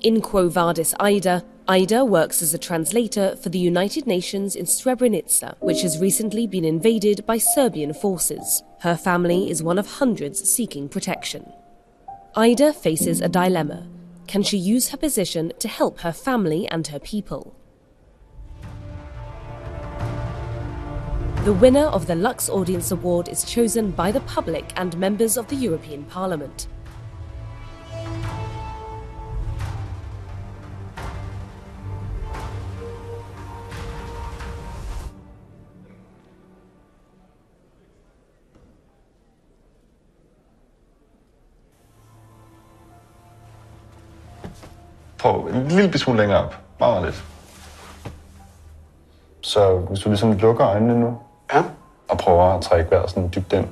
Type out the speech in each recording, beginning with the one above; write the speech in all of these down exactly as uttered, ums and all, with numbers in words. In Quo Vadis, Aida, Aida works as a translator for the United Nations in Srebrenica, which has recently been invaded by Serbian forces. Her family is one of hundreds seeking protection. Aida faces a dilemma. Can she use her position to help her family and her people? The winner of the Lux Audience Award is chosen by the public and members of the European Parliament. Oh, en lille smule længere op. Bare, bare lidt. Så hvis du ligesom lukker øjnene nu, ja. Og prøver at trække vejret sådan dybt ind.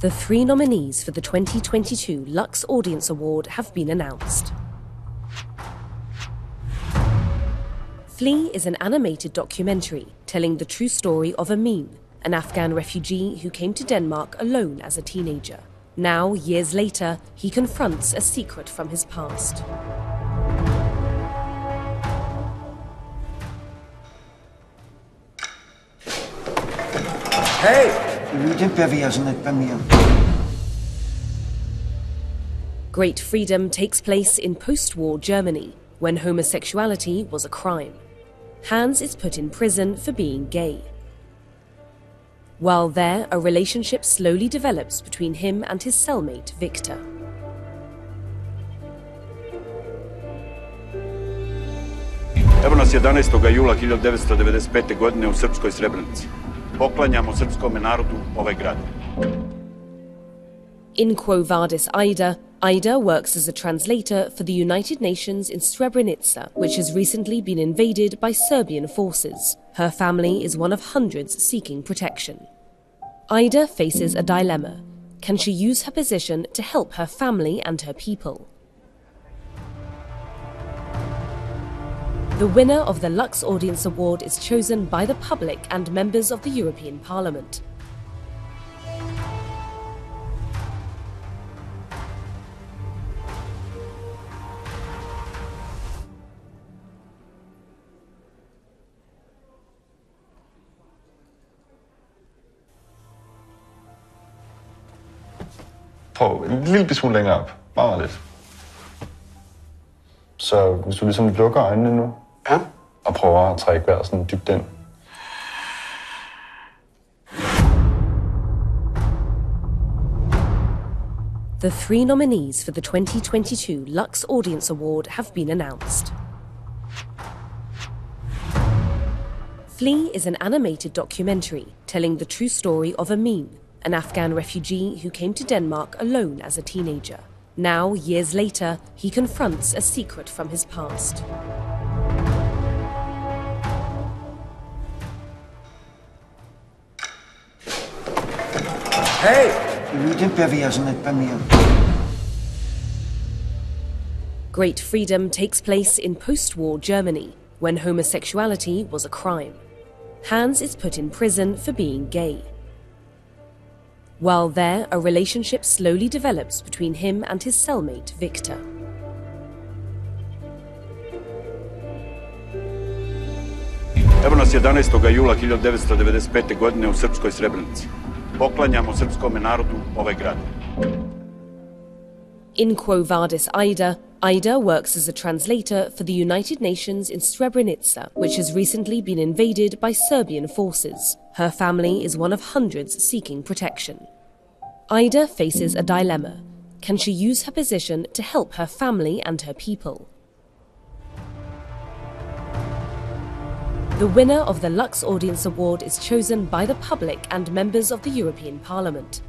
The three nominees for the twenty twenty-two Lux Audience Award have been announced. Flee is an animated documentary telling the true story of Amin, an Afghan refugee who came to Denmark alone as a teenager. Now, years later, he confronts a secret from his past. Hey! Great Freedom takes place in post-war Germany, when homosexuality was a crime. Hans is put in prison for being gay. While there, a relationship slowly develops between him and his cellmate, Victor. Evo nas jedanaestog jula hiljadu devetsto devedeset pete. godine u Srpskoj Srebrenici. Poklanjamo srpskome narodu ovaj grad. In Quo Vadis, Aida, Aida works as a translator for the United Nations in Srebrenica, which has recently been invaded by Serbian forces. Her family is one of hundreds seeking protection. Aida faces a dilemma. Can she use her position to help her family and her people? The winner of the Lux Audience Award is chosen by the public and members of the European Parliament. Prøv en lille smule længere op. Bare, bare lidt. Så hvis du ligesom lukker øjnene nu, ja. Og prøver at trække vejret sådan dybt ind. The three nominees for the twenty twenty-two Lux Audience Award have been announced. Flee is an animated documentary telling the true story of Amin, an Afghan refugee who came to Denmark alone as a teenager. Now, years later, he confronts a secret from his past. Hey! Great Freedom takes place in post-war Germany, when homosexuality was a crime. Hans is put in prison for being gay. While there, a relationship slowly develops between him and his cellmate, Victor. Evo nas jedanaestog jula hiljadu devetsto devedeset pete. godine u Srpskoj Srebrenici. Poklanjamo srpskome narodu ovaj grad. In Quo Vadis, Aida, Aida works as a translator for the United Nations in Srebrenica, which has recently been invaded by Serbian forces. Her family is one of hundreds seeking protection. Aida faces a dilemma. Can she use her position to help her family and her people? The winner of the Lux Audience Award is chosen by the public and members of the European Parliament.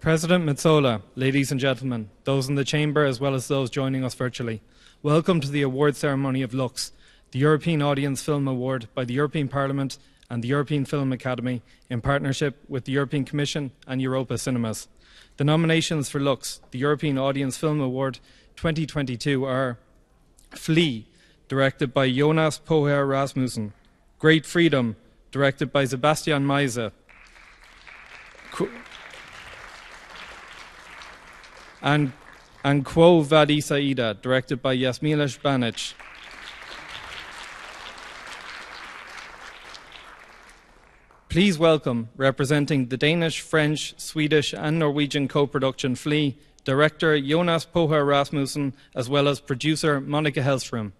President Metsola, ladies and gentlemen, those in the chamber as well as those joining us virtually, welcome to the award ceremony of Lux, the European Audience Film Award by the European Parliament and the European Film Academy in partnership with the European Commission and Europa Cinemas. The nominations for Lux, the European Audience Film Award twenty twenty-two are Flee, directed by Jonas Poher Rasmussen, Great Freedom, directed by Sebastian Meise, Qu And, and Quo Vadis, Aida, directed by Jasmila Žbanić. Please welcome, representing the Danish, French, Swedish, and Norwegian co-production Flee, director Jonas Poher Rasmussen, as well as producer Monica Hellström.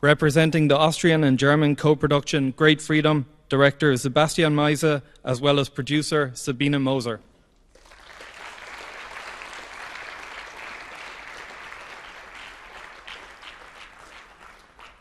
Representing the Austrian and German co-production Great Freedom, director Sebastian Meise, as well as producer Sabina Moser.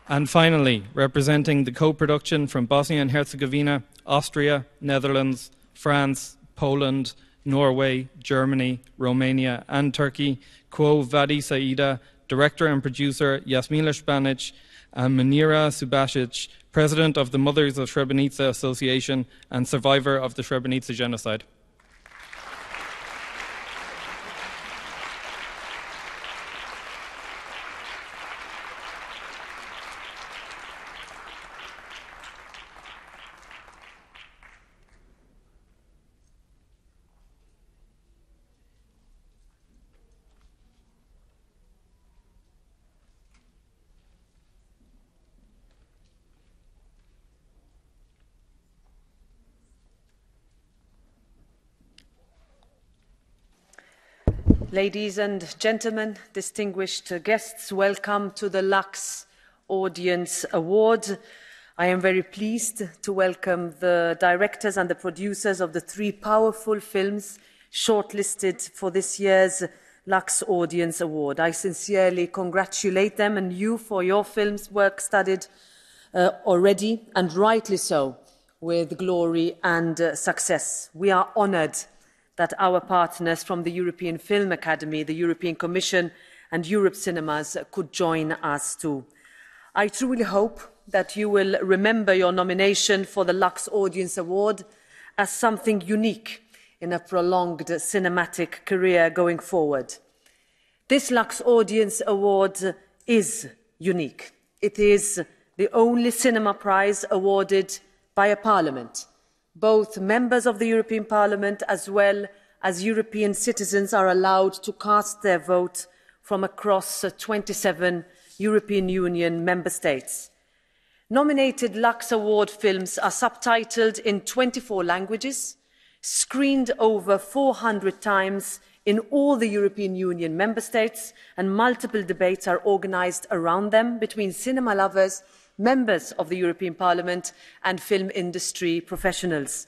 And finally, representing the co-production from Bosnia and Herzegovina, Austria, Netherlands, France, Poland, Norway, Germany, Romania, and Turkey, Quo Vadis, Aida, director and producer Jasmila Žbanić, and Munira Subašić, president of the Mothers of Srebrenica Association and survivor of the Srebrenica genocide. Ladies and gentlemen, distinguished guests, welcome to the Lux Audience Award. I am very pleased to welcome the directors and the producers of the three powerful films shortlisted for this year's Lux Audience Award. I sincerely congratulate them and you for your film's work studied uh, already, and rightly so, with glory and uh, success. We are honoured that our partners from the European Film Academy, the European Commission and Europe Cinemas could join us too. I truly hope that you will remember your nomination for the Lux Audience Award as something unique in a prolonged cinematic career going forward. This Lux Audience Award is unique. It is the only cinema prize awarded by a parliament. Both members of the European Parliament as well as European citizens are allowed to cast their vote from across twenty-seven European Union member states. Nominated Lux Award films are subtitled in twenty-four languages, screened over four hundred times in all the European Union member states, and multiple debates are organised around them between cinema lovers, members of the European Parliament and film industry professionals.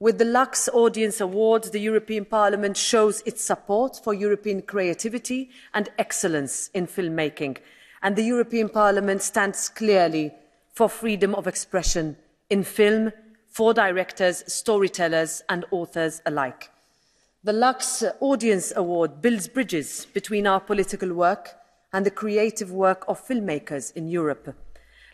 With the Lux Audience Award, the European Parliament shows its support for European creativity and excellence in filmmaking, and the European Parliament stands clearly for freedom of expression in film for directors, storytellers and authors alike. The Lux Audience Award builds bridges between our political work and the creative work of filmmakers in Europe.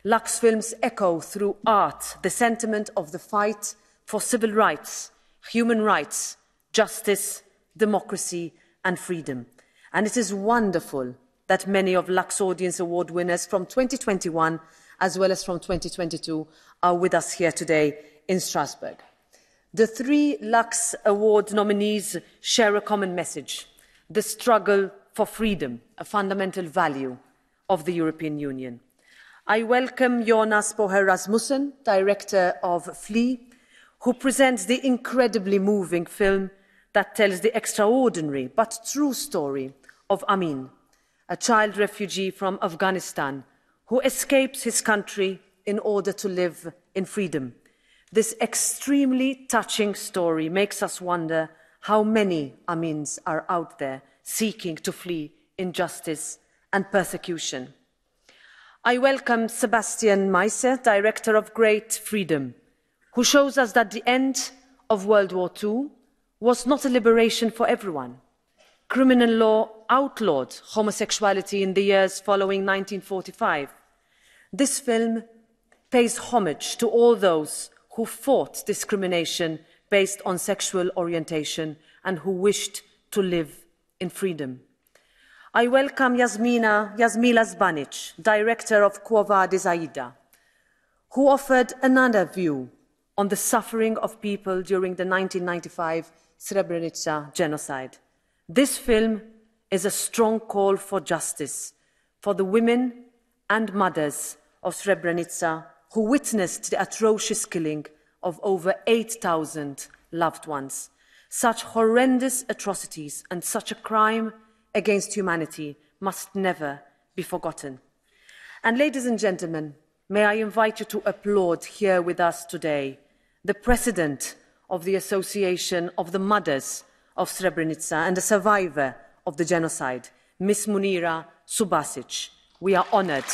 Lux films echo through art the sentiment of the fight for civil rights human rights, justice, democracy and freedom. And it is wonderful that many of Lux Audience Award winners from twenty twenty-one as well as from twenty twenty-two are with us here today in Strasbourg. The three Lux Award nominees share a common message: the struggle for freedom, a fundamental value of the European Union. I welcome Jonas Poher Rasmussen, director of Flee, who presents the incredibly moving film that tells the extraordinary but true story of Amin, a child refugee from Afghanistan who escapes his country in order to live in freedom. This extremely touching story makes us wonder how many Amins are out there seeking to flee injustice and persecution. I welcome Sebastian Meise, director of Great Freedom, who shows us that the end of World War Two was not a liberation for everyone. Criminal law outlawed homosexuality in the years following nineteen forty-five. This film pays homage to all those who fought discrimination based on sexual orientation and who wished to live in freedom. I welcome Jasmina, Jasmila Žbanić, director of Quo Vadis, Aida, who offered another view on the suffering of people during the nineteen ninety-five Srebrenica genocide. This film is a strong call for justice for the women and mothers of Srebrenica who witnessed the atrocious killing of over eight thousand loved ones. Such horrendous atrocities and such a crime against humanity must never be forgotten. And ladies and gentlemen, may I invite you to applaud here with us today the president of the Association of the Mothers of Srebrenica and a survivor of the genocide, Miss Munira Subašić. We are honoured.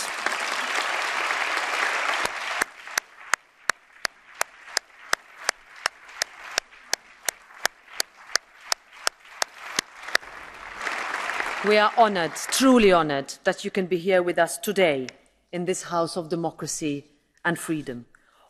We are honoured, truly honoured, that you can be here with us today in this house of democracy and freedom.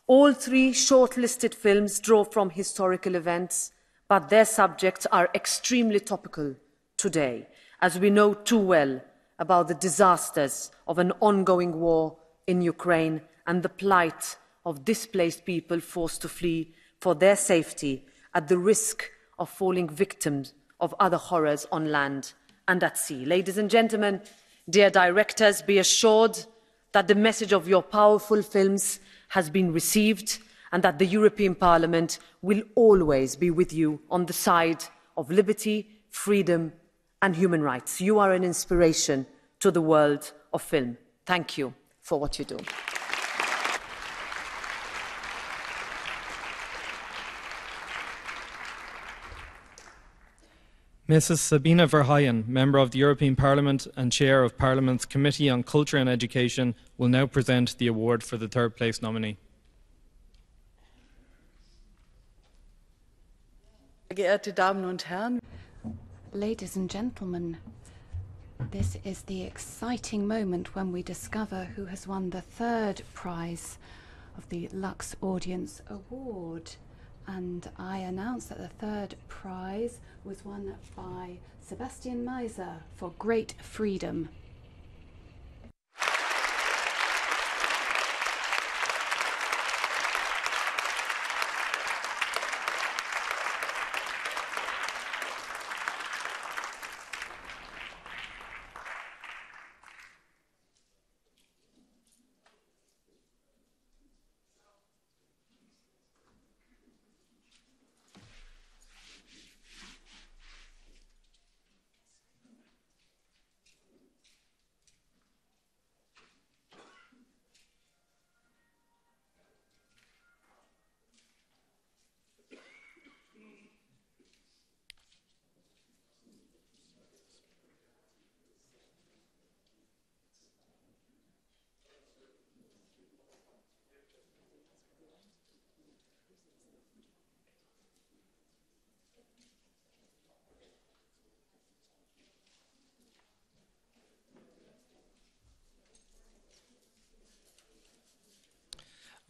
All three shortlisted films draw from historical events, but their subjects are extremely topical today, as we know too well about the disasters of an ongoing war in Ukraine and the plight of displaced people forced to flee for their safety at the risk of falling victims of other horrors on land and at sea. Ladies and gentlemen, dear directors, be assured that the message of your powerful films has been received and that the European Parliament will always be with you on the side of liberty, freedom and human rights. You are an inspiration to the world of film. Thank you for what you do. Missus Sabina Verheyen, Member of the European Parliament and Chair of Parliament's Committee on Culture and Education, will now present the award for the third place nominee. Geehrte Damen und Herren. Ladies and gentlemen, this is the exciting moment when we discover who has won the third prize of the Lux Audience Award. And I announce that the third prize was won by Sebastian Meise for Great Freedom.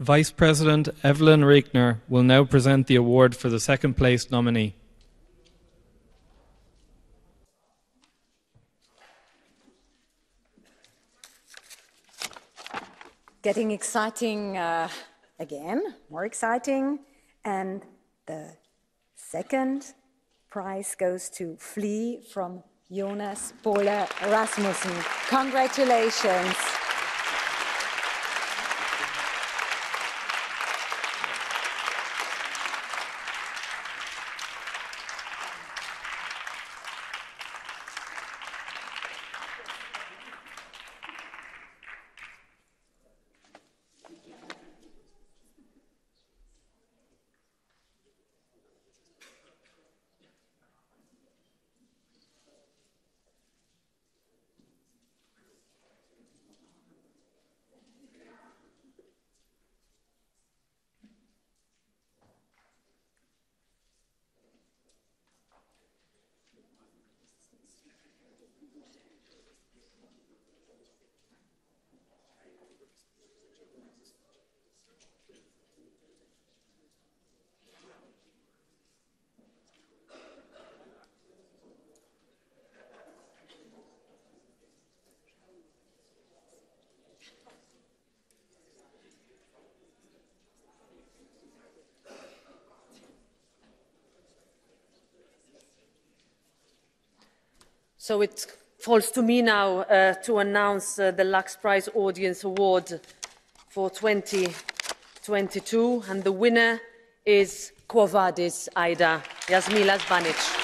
Vice President Evelyn Regner will now present the award for the second place nominee. Getting exciting uh, again, more exciting, and the second prize goes to Flee from Jonas Poher Rasmussen. Congratulations. So it falls to me now uh, to announce uh, the Lux Prize Audience Award for twenty twenty-two, and the winner is Quo Vadis, Aida, Jasmila Žbanić.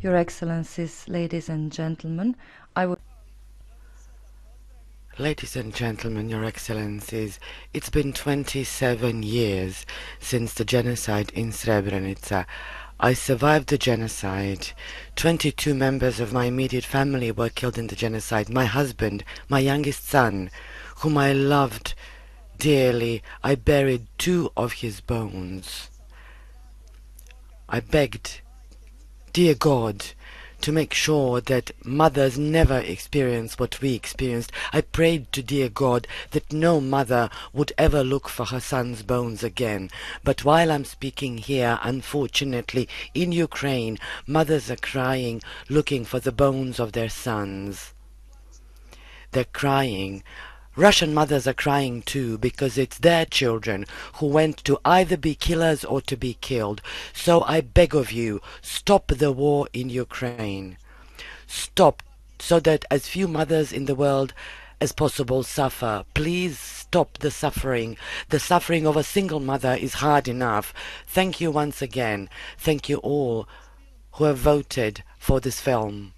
Your Excellencies, ladies and gentlemen, I would... Ladies and gentlemen, Your Excellencies, it's been twenty-seven years since the genocide in Srebrenica. I survived the genocide. twenty-two members of my immediate family were killed in the genocide. My husband, my youngest son, whom I loved dearly, I buried two of his bones. I begged, dear God, to make sure that mothers never experience what we experienced. I prayed to dear God that no mother would ever look for her son's bones again. But while I'm speaking here, unfortunately, in Ukraine, mothers are crying, looking for the bones of their sons. They're crying. Russian mothers are crying too, because it's their children who went to either be killers or to be killed. So I beg of you, stop the war in Ukraine. Stop, so that as few mothers in the world as possible suffer. Please stop the suffering. The suffering of a single mother is hard enough. Thank you once again. Thank you all who have voted for this film.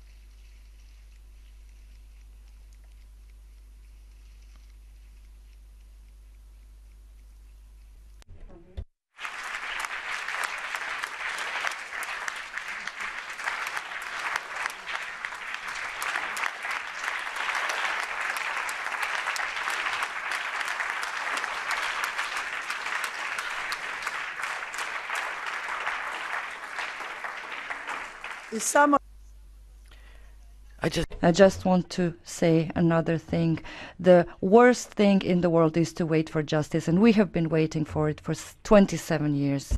I just, I just want to say another thing. The worst thing in the world is to wait for justice, and we have been waiting for it for twenty-seven years.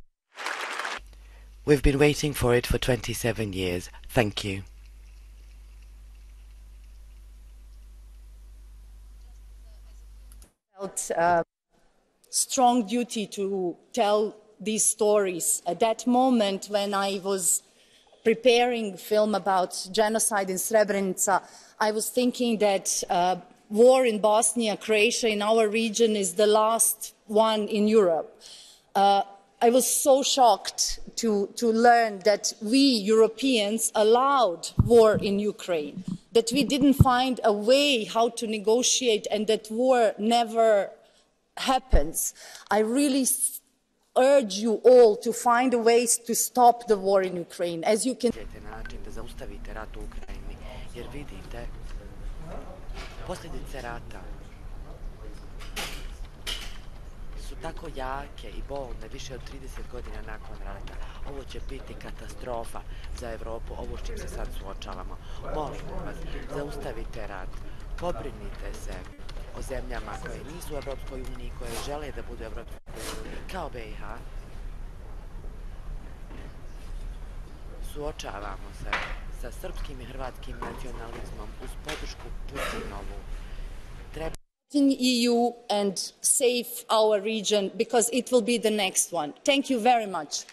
We've been waiting for it for twenty-seven years. Thank you. I felt a strong duty to tell these stories. At that moment when I was preparing a film about genocide in Srebrenica, I was thinking that uh, war in Bosnia, Croatia, in our region, is the last one in Europe. Uh, I was so shocked to, to learn that we Europeans allowed war in Ukraine, that we didn't find a way how to negotiate and that war never happens. I really urge you all to find a way to stop the war in Ukraine. As you can... Posljedice rata su tako jake I bolne više od trideset godina nakon rata. Ovo će biti katastrofa za Evropu, ovo s čim se sad suočavamo. Molim vas, zaustavite rat, pobrinite se o zemljama koje nisu u Evropskoj uniji, koje žele da budu u Evropskoj uniji, kao BiH. Suočavamo se sa srpskim I hrvatskim nacionalizmom uz podršku Putinovu. Treba... ...in E U and save our region, because it will be the next one. Thank you very much.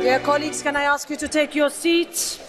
Dear colleagues, can I ask you to take your seats?